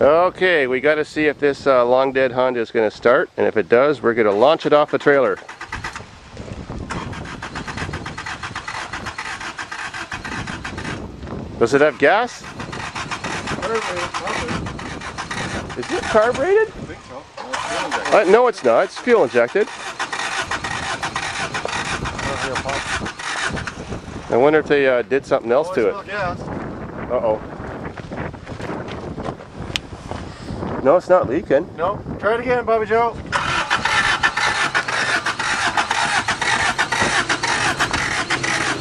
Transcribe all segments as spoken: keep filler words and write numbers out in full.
Okay, we got to see if this uh, long dead Honda is going to start, and if it does, we're going to launch it off the trailer. Does it have gas? Is it carbureted? I think so. Uh, no, it's not. It's fuel injected. I wonder if they uh, did something else oh, to it. Gas. Uh oh. No, it's not leaking. No. Nope. Try it again, Bobby Joe.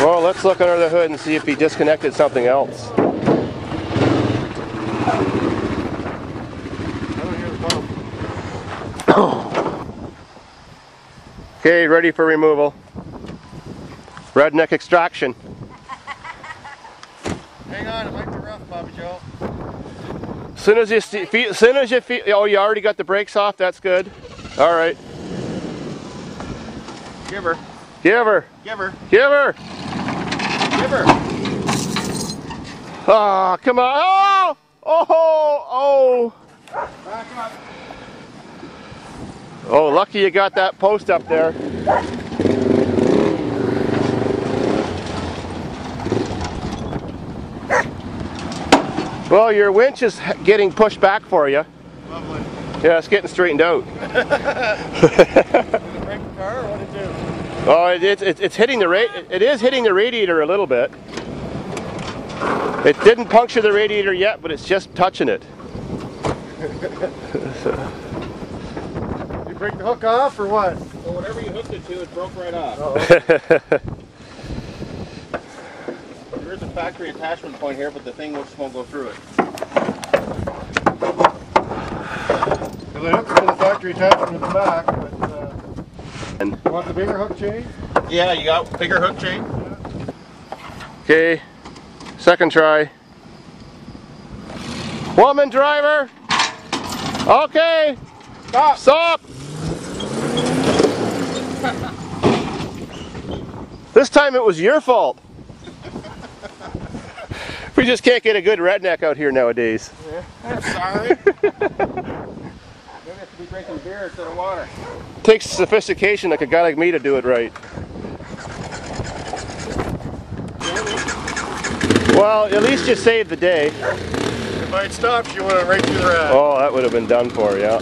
Well, let's look under the hood and see if he disconnected something else. I don't hear the pump. Okay, ready for removal. Redneck extraction. Hang on, I like the rough, Bobby Joe. As soon as you feel, soon as you feel, oh, you already got the brakes off. That's good. All right. Give her. Give her. Give her. Give her. Give her. Ah, oh, come on. Oh, oh, oh. All right, come on. Oh, lucky you got that post up there. Well, your winch is getting pushed back for you. Lovely. Yeah, it's getting straightened out. Did it break the car or what did it do? Oh, it, it, it, it's hitting the ra it is hitting the radiator a little bit. It didn't puncture the radiator yet, but it's just touching it. You break the hook off or what? Well, whatever you hooked it to, it broke right off. Uh-oh. There's a factory attachment point here, but the thing just won't go through it. Well, they hooked it to the factory attachment in the back, but uh, you want the bigger hook chain? Yeah, you got bigger hook chain. Okay, yeah. Second try. Woman driver! Okay! Stop! Stop! This time it was your fault. We just can't get a good redneck out here nowadays. Yeah, I'm sorry. Maybe I have to be drinking beer instead of water. Takes sophistication like a guy like me to do it right. Well, at least you saved the day. If I'd stopped, you would have right through the red. Oh, that would have been done for, yeah. yeah.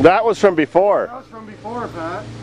That was from before. That was from before, Pat.